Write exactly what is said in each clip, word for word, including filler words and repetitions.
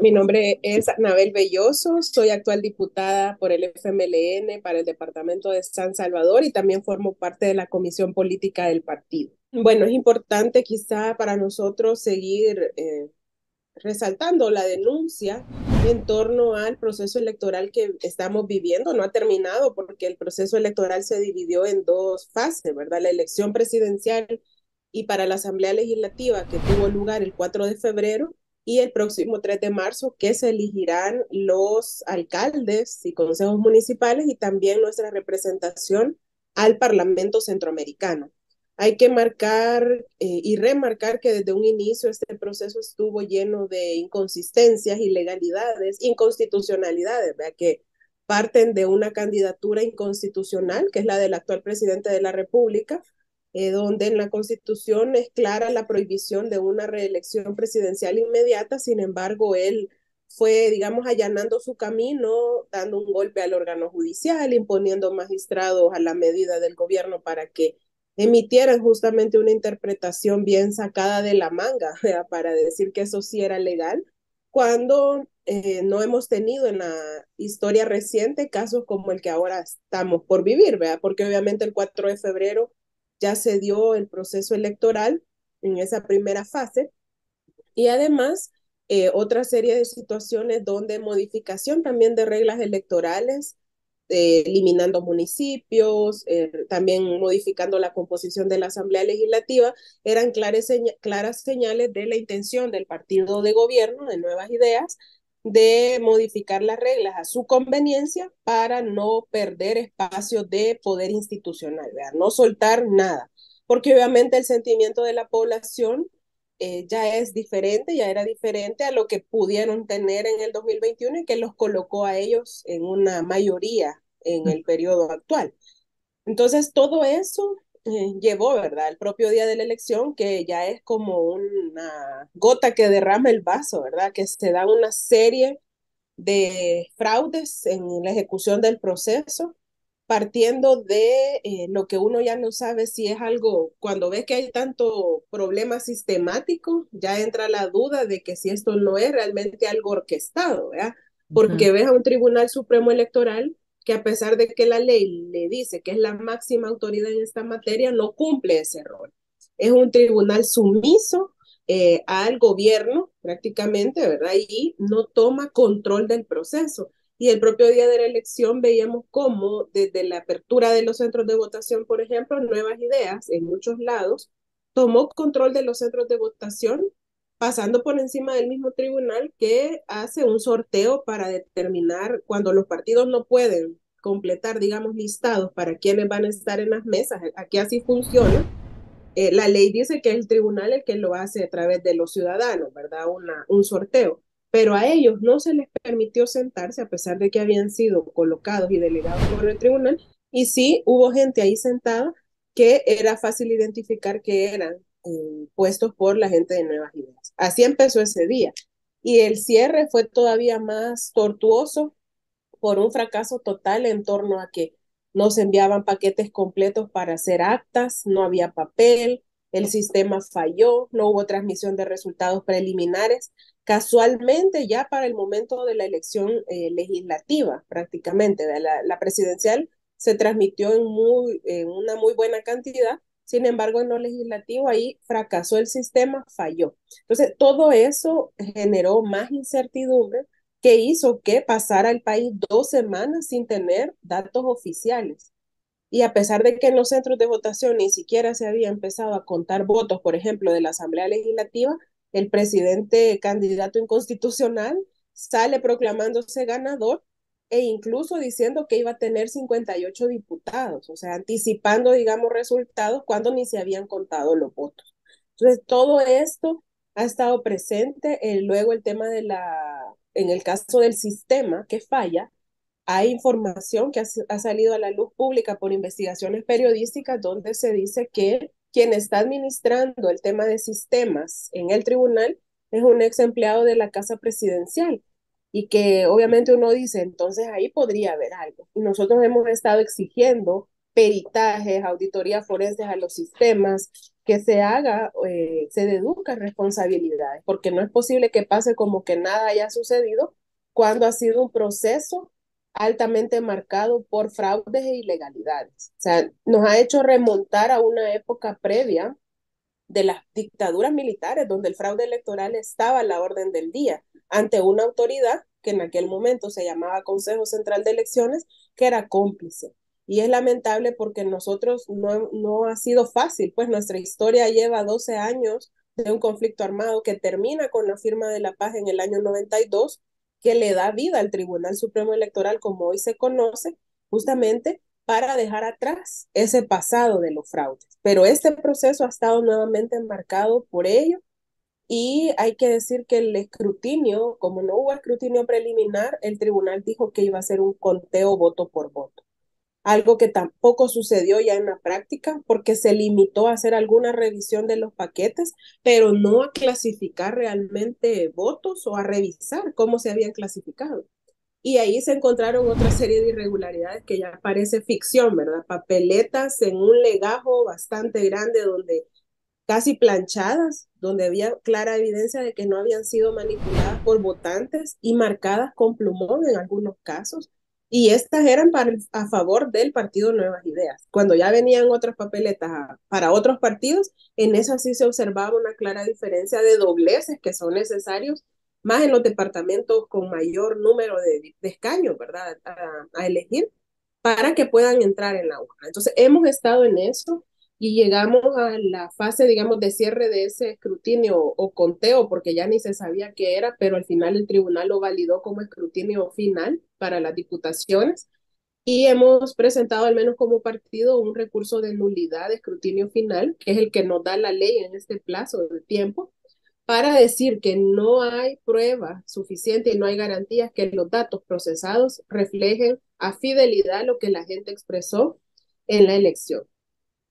Mi nombre es Anabel Belloso, soy actual diputada por el F M L N para el departamento de San Salvador y también formo parte de la Comisión Política del partido. Bueno, es importante quizá para nosotros seguir eh, resaltando la denuncia en torno al proceso electoral que estamos viviendo. No ha terminado porque el proceso electoral se dividió en dos fases, ¿verdad? La elección presidencial y para la Asamblea Legislativa que tuvo lugar el cuatro de febrero. Y el próximo tres de marzo que se elegirán los alcaldes y consejos municipales y también nuestra representación al Parlamento Centroamericano. Hay que marcar eh, y remarcar que desde un inicio este proceso estuvo lleno de inconsistencias, ilegalidades, inconstitucionalidades, ¿verdad? Que parten de una candidatura inconstitucional, que es la del actual presidente de la República, Eh, donde en la Constitución es clara la prohibición de una reelección presidencial inmediata. Sin embargo, él fue, digamos, allanando su camino, dando un golpe al órgano judicial, imponiendo magistrados a la medida del gobierno para que emitieran justamente una interpretación bien sacada de la manga, ¿verdad? Para decir que eso sí era legal, cuando eh, no hemos tenido en la historia reciente casos como el que ahora estamos por vivir, ¿verdad? Porque obviamente el cuatro de febrero ya se dio el proceso electoral en esa primera fase y además eh, otra serie de situaciones donde modificación también de reglas electorales, eh, eliminando municipios, eh, también modificando la composición de la Asamblea Legislativa, eran claras, seña claras señales de la intención del partido de gobierno, de Nuevas Ideas, de modificar las reglas a su conveniencia para no perder espacio de poder institucional, ¿verdad? No soltar nada, porque obviamente el sentimiento de la población eh, ya es diferente, ya era diferente a lo que pudieron tener en el dos mil veintiuno y que los colocó a ellos en una mayoría en el periodo actual. Entonces todo eso eh, llevó, ¿verdad?, el propio día de la elección, que ya es como una gota que derrama el vaso, ¿verdad?, que se da una serie de fraudes en la ejecución del proceso, partiendo de eh, lo que uno ya no sabe si es algo, cuando ves que hay tanto problema sistemático, ya entra la duda de que si esto no es realmente algo orquestado, ¿verdad? Porque uh-huh. ves a un Tribunal Supremo Electoral que a pesar de que la ley le dice que es la máxima autoridad en esta materia, no cumple ese rol. Es un tribunal sumiso eh, al gobierno prácticamente, ¿verdad? Y no toma control del proceso. Y el propio día de la elección veíamos cómo desde la apertura de los centros de votación, por ejemplo, Nuevas Ideas en muchos lados, tomó control de los centros de votación, pasando por encima del mismo tribunal que hace un sorteo para determinar cuando los partidos no pueden completar, digamos, listados para quienes van a estar en las mesas. Aquí así funciona. Eh, la ley dice que es el tribunal el que lo hace a través de los ciudadanos, ¿verdad? Una, un sorteo. Pero a ellos no se les permitió sentarse a pesar de que habían sido colocados y delegados por el tribunal. Y sí, hubo gente ahí sentada que era fácil identificar que eran Eh, puestos por la gente de Nuevas Ideas. Así empezó ese día. Y el cierre fue todavía más tortuoso por un fracaso total en torno a que no se enviaban paquetes completos para hacer actas, no había papel, el sistema falló, no hubo transmisión de resultados preliminares, casualmente ya para el momento de la elección eh, legislativa prácticamente. La, la presidencial se transmitió en, muy, en una muy buena cantidad. Sin embargo, en lo legislativo ahí fracasó el sistema, falló. Entonces, todo eso generó más incertidumbre que hizo que pasara el país dos semanas sin tener datos oficiales. Y a pesar de que en los centros de votación ni siquiera se había empezado a contar votos, por ejemplo, de la Asamblea Legislativa, el presidente candidato inconstitucional sale proclamándose ganador, e incluso diciendo que iba a tener cincuenta y ocho diputados, o sea, anticipando, digamos, resultados cuando ni se habían contado los votos. Entonces, todo esto ha estado presente. Eh, luego el tema de la, en el caso del sistema que falla, hay información que ha, ha salido a la luz pública por investigaciones periodísticas donde se dice que quien está administrando el tema de sistemas en el tribunal es un ex empleado de la Casa Presidencial. Y que obviamente uno dice, entonces ahí podría haber algo. Y nosotros hemos estado exigiendo peritajes, auditorías forenses a los sistemas, que se haga, eh, se deduzcan responsabilidades, porque no es posible que pase como que nada haya sucedido cuando ha sido un proceso altamente marcado por fraudes e ilegalidades. O sea, nos ha hecho remontar a una época previa de las dictaduras militares, donde el fraude electoral estaba a la orden del día, ante una autoridad que en aquel momento se llamaba Consejo Central de Elecciones, que era cómplice. Y es lamentable porque nosotros no, no ha sido fácil, pues nuestra historia lleva doce años de un conflicto armado que termina con la firma de la paz en el año noventa y dos, que le da vida al Tribunal Supremo Electoral, como hoy se conoce, justamente para dejar atrás ese pasado de los fraudes. Pero este proceso ha estado nuevamente marcado por ello, y hay que decir que el escrutinio, como no hubo escrutinio preliminar, el tribunal dijo que iba a ser un conteo voto por voto. Algo que tampoco sucedió ya en la práctica, porque se limitó a hacer alguna revisión de los paquetes, pero no a clasificar realmente votos o a revisar cómo se habían clasificado. Y ahí se encontraron otra serie de irregularidades que ya parece ficción, ¿verdad? Papeletas en un legajo bastante grande, donde casi planchadas, donde había clara evidencia de que no habían sido manipuladas por votantes y marcadas con plumón en algunos casos. Y estas eran para, a favor del partido Nuevas Ideas. Cuando ya venían otras papeletas a, para otros partidos, en esas sí se observaba una clara diferencia de dobleces que son necesarios, más en los departamentos con mayor número de, de escaños, ¿verdad?, a, a elegir, para que puedan entrar en la urna. Entonces, hemos estado en eso y llegamos a la fase, digamos, de cierre de ese escrutinio o, o conteo, porque ya ni se sabía qué era, pero al final el tribunal lo validó como escrutinio final para las diputaciones, y hemos presentado al menos como partido un recurso de nulidad de escrutinio final, que es el que nos da la ley en este plazo de tiempo, para decir que no hay prueba suficiente y no hay garantías que los datos procesados reflejen a fidelidad lo que la gente expresó en la elección.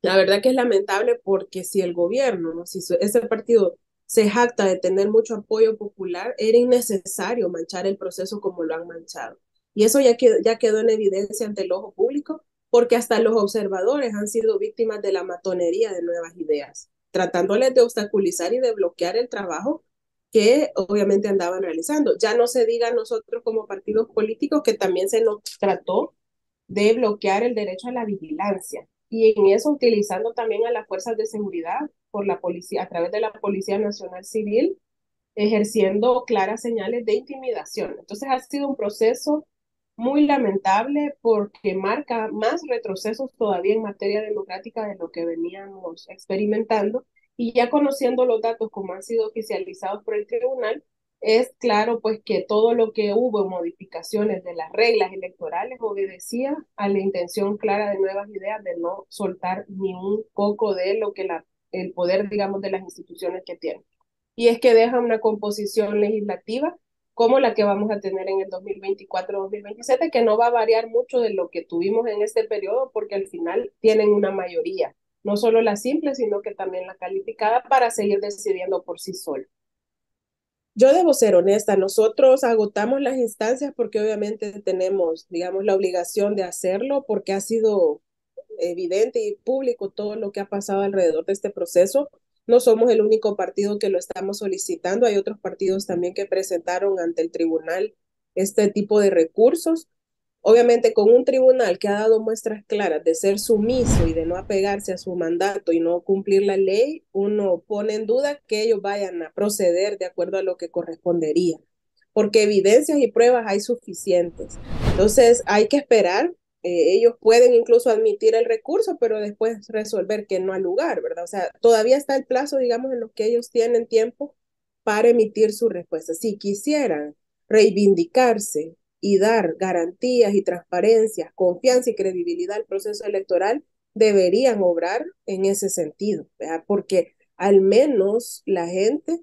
La verdad que es lamentable, porque si el gobierno, ¿no?, si ese partido se jacta de tener mucho apoyo popular, era innecesario manchar el proceso como lo han manchado. Y eso ya quedó, ya quedó en evidencia ante el ojo público, porque hasta los observadores han sido víctimas de la matonería de Nuevas Ideas, tratándoles de obstaculizar y de bloquear el trabajo que obviamente andaban realizando. Ya no se diga nosotros como partidos políticos, que también se nos trató de bloquear el derecho a la vigilancia. Y en eso utilizando también a las fuerzas de seguridad por la policía, a través de la Policía Nacional Civil, ejerciendo claras señales de intimidación. Entonces ha sido un proceso muy lamentable, porque marca más retrocesos todavía en materia democrática de lo que veníamos experimentando, y ya conociendo los datos como han sido oficializados por el tribunal, es claro pues que todo lo que hubo en modificaciones de las reglas electorales obedecía a la intención clara de Nuevas Ideas de no soltar ni un poco de lo que la, el poder, digamos, de las instituciones que tienen. Y es que deja una composición legislativa como la que vamos a tener en el dos mil veinticuatro dos mil veintisiete, que no va a variar mucho de lo que tuvimos en este periodo, porque al final tienen una mayoría, no solo la simple, sino que también la calificada, para seguir decidiendo por sí sola. Yo debo ser honesta, nosotros agotamos las instancias porque obviamente tenemos, digamos, la obligación de hacerlo, porque ha sido evidente y público todo lo que ha pasado alrededor de este proceso. No somos el único partido que lo estamos solicitando, hay otros partidos también que presentaron ante el tribunal este tipo de recursos. Obviamente, con un tribunal que ha dado muestras claras de ser sumiso y de no apegarse a su mandato y no cumplir la ley, uno pone en duda que ellos vayan a proceder de acuerdo a lo que correspondería, porque evidencias y pruebas hay suficientes. Entonces, hay que esperar. Eh, ellos pueden incluso admitir el recurso, pero después resolver que no hay lugar, ¿verdad? O sea, todavía está el plazo, digamos, en lo que ellos tienen tiempo para emitir su respuesta. Si quisieran reivindicarse y dar garantías y transparencias, confianza y credibilidad al proceso electoral, deberían obrar en ese sentido, ¿verdad? Porque al menos la gente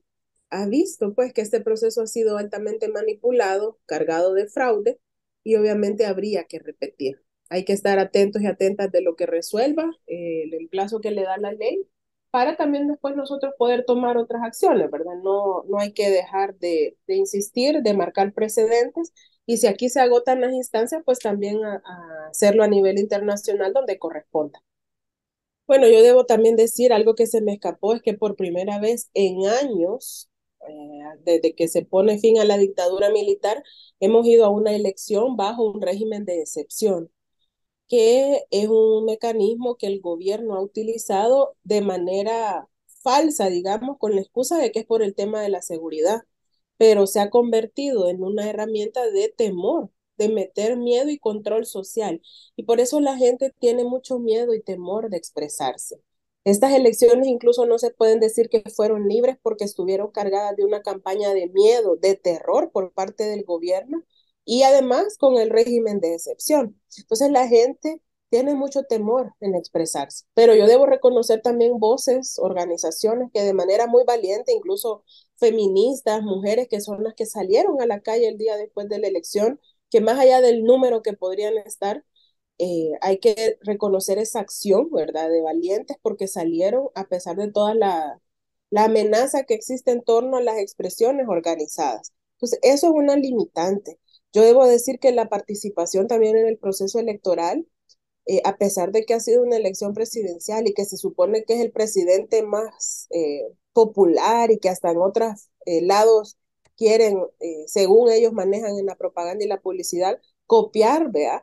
ha visto pues que este proceso ha sido altamente manipulado, cargado de fraude, y obviamente habría que repetir. Hay que estar atentos y atentas de lo que resuelva eh, el plazo que le da la ley, para también después nosotros poder tomar otras acciones, ¿verdad? No, no hay que dejar de, de insistir, de marcar precedentes. Y si aquí se agotan las instancias, pues también a, a hacerlo a nivel internacional donde corresponda. Bueno, yo debo también decir algo que se me escapó, es que por primera vez en años, eh, desde que se pone fin a la dictadura militar, hemos ido a una elección bajo un régimen de excepción, que es un mecanismo que el gobierno ha utilizado de manera falsa, digamos, con la excusa de que es por el tema de la seguridad, pero se ha convertido en una herramienta de temor, de meter miedo y control social, y por eso la gente tiene mucho miedo y temor de expresarse. Estas elecciones incluso no se pueden decir que fueron libres porque estuvieron cargadas de una campaña de miedo, de terror por parte del gobierno, y además con el régimen de excepción. Entonces la gente tiene mucho temor en expresarse, pero yo debo reconocer también voces, organizaciones que de manera muy valiente, incluso feministas, mujeres que son las que salieron a la calle el día después de la elección, que más allá del número que podrían estar, eh, hay que reconocer esa acción, ¿verdad?, de valientes, porque salieron a pesar de toda la, la amenaza que existe en torno a las expresiones organizadas. Entonces eso es una limitante. Yo debo decir que la participación también en el proceso electoral, Eh, a pesar de que ha sido una elección presidencial y que se supone que es el presidente más eh, popular y que hasta en otros eh, lados quieren, eh, según ellos manejan en la propaganda y la publicidad, copiar, ¿vea?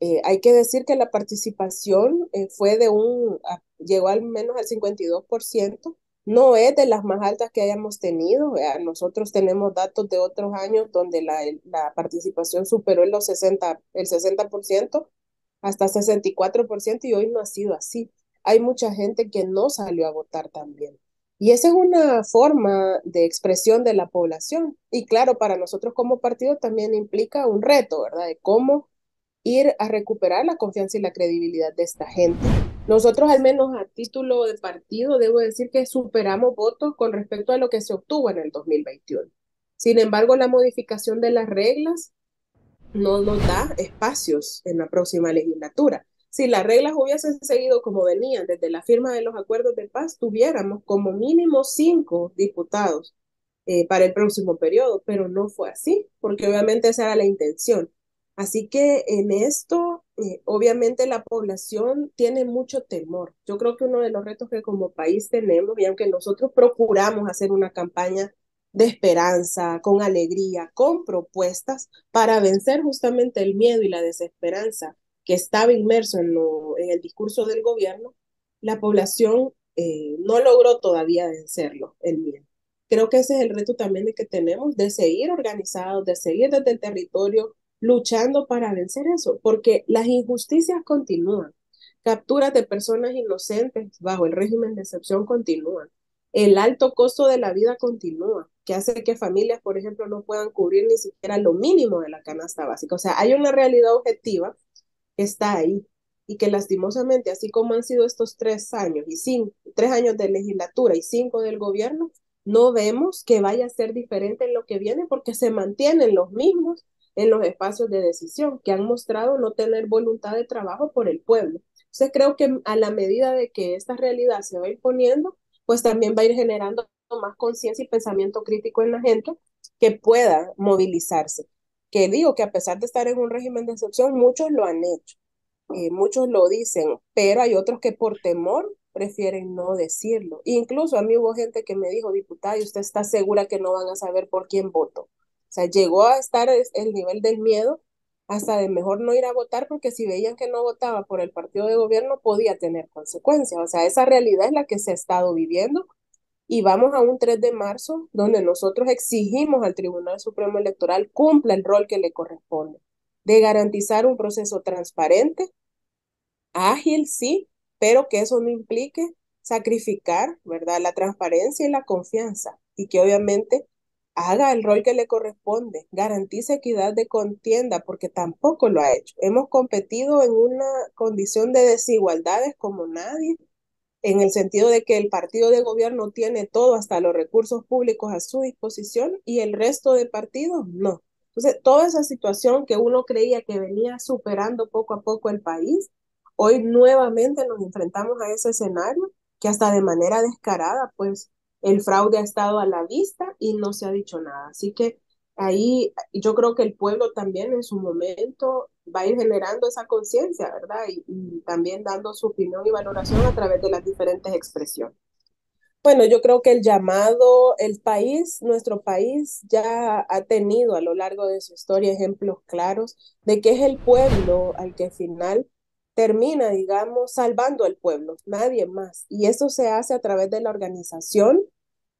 Eh, hay que decir que la participación eh, fue de un, a, llegó al menos al cincuenta y dos por ciento, no es de las más altas que hayamos tenido, ¿vea? Nosotros tenemos datos de otros años donde la, la participación superó en los sesenta, el sesenta por ciento, hasta sesenta y cuatro por ciento, y hoy no ha sido así. Hay mucha gente que no salió a votar también. Y esa es una forma de expresión de la población. Y claro, para nosotros como partido también implica un reto, ¿verdad? De cómo ir a recuperar la confianza y la credibilidad de esta gente. Nosotros, al menos a título de partido, debo decir que superamos votos con respecto a lo que se obtuvo en el dos mil veintiuno. Sin embargo, la modificación de las reglas no nos da espacios en la próxima legislatura. Si las reglas hubiesen seguido como venían desde la firma de los acuerdos de paz, tuviéramos como mínimo cinco diputados eh, para el próximo periodo, pero no fue así, porque obviamente esa era la intención. Así que en esto, eh, obviamente la población tiene mucho temor. Yo creo que uno de los retos que como país tenemos, y aunque nosotros procuramos hacer una campaña de esperanza, con alegría, con propuestas para vencer justamente el miedo y la desesperanza que estaba inmerso en, lo, en el discurso del gobierno, la población eh, no logró todavía vencerlo, el miedo. Creo que ese es el reto también de que tenemos, de seguir organizados, de seguir desde el territorio luchando para vencer eso, porque las injusticias continúan, capturas de personas inocentes bajo el régimen de excepción continúan, el alto costo de la vida continúa, que hace que familias, por ejemplo, no puedan cubrir ni siquiera lo mínimo de la canasta básica. O sea, hay una realidad objetiva que está ahí y que lastimosamente, así como han sido estos tres años, y cinco, tres años de legislatura y cinco del gobierno, no vemos que vaya a ser diferente en lo que viene porque se mantienen los mismos en los espacios de decisión que han mostrado no tener voluntad de trabajo por el pueblo. Entonces creo que a la medida de que esta realidad se va imponiendo, pues también va a ir generando más conciencia y pensamiento crítico en la gente que pueda movilizarse. Que digo que a pesar de estar en un régimen de excepción, muchos lo han hecho, eh, muchos lo dicen, pero hay otros que por temor prefieren no decirlo. Incluso a mí hubo gente que me dijo, diputada, ¿y usted está segura que no van a saber por quién votó? O sea, llegó a estar el nivel del miedo hasta de mejor no ir a votar, porque si veían que no votaba por el partido de gobierno podía tener consecuencias. O sea, esa realidad es la que se ha estado viviendo, y vamos a un tres de marzo donde nosotros exigimos al Tribunal Supremo Electoral cumpla el rol que le corresponde, de garantizar un proceso transparente, ágil, sí, pero que eso no implique sacrificar, ¿verdad?, la transparencia y la confianza, y que obviamente haga el rol que le corresponde, garantice equidad de contienda, porque tampoco lo ha hecho. Hemos competido en una condición de desigualdades como nadie, en el sentido de que el partido de gobierno tiene todo, hasta los recursos públicos a su disposición, y el resto de partidos no. Entonces, toda esa situación que uno creía que venía superando poco a poco el país, hoy nuevamente nos enfrentamos a ese escenario que hasta de manera descarada, pues, el fraude ha estado a la vista y no se ha dicho nada. Así que ahí yo creo que el pueblo también en su momento va a ir generando esa conciencia, ¿verdad? Y, y también dando su opinión y valoración a través de las diferentes expresiones. Bueno, yo creo que el llamado, el país, nuestro país ya ha tenido a lo largo de su historia ejemplos claros de que es el pueblo al que al final termina, digamos, salvando al pueblo, nadie más. Y eso se hace a través de la organización,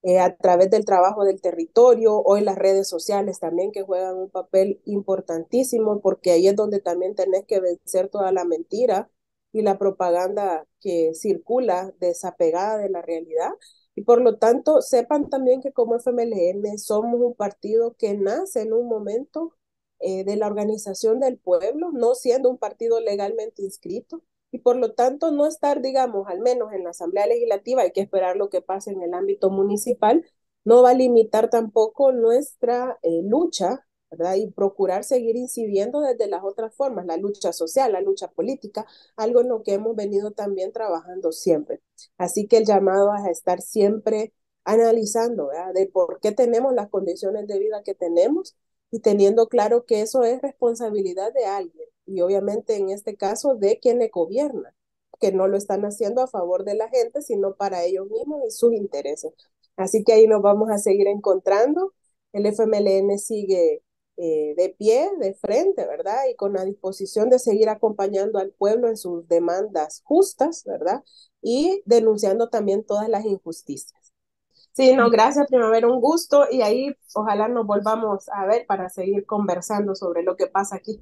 eh, a través del trabajo del territorio, hoy las redes sociales también que juegan un papel importantísimo, porque ahí es donde también tenés que vencer toda la mentira y la propaganda que circula desapegada de la realidad. Y por lo tanto, sepan también que como F M L N somos un partido que nace en un momento eh, de la organización del pueblo, no siendo un partido legalmente inscrito, y por lo tanto no estar, digamos, al menos en la Asamblea Legislativa, hay que esperar lo que pase en el ámbito municipal, no va a limitar tampoco nuestra eh, lucha, ¿verdad? Y procurar seguir incidiendo desde las otras formas, la lucha social, la lucha política, algo en lo que hemos venido también trabajando siempre. Así que el llamado a estar siempre analizando, ¿verdad?, de por qué tenemos las condiciones de vida que tenemos y teniendo claro que eso es responsabilidad de alguien y obviamente en este caso de quien le gobierna, que no lo están haciendo a favor de la gente, sino para ellos mismos y sus intereses. Así que ahí nos vamos a seguir encontrando. El F M L N sigue Eh, de pie, de frente, ¿verdad? Y con la disposición de seguir acompañando al pueblo en sus demandas justas, ¿verdad? Y denunciando también todas las injusticias. Sí, no, gracias, Primavera, un gusto, y ahí ojalá nos volvamos a ver para seguir conversando sobre lo que pasa aquí.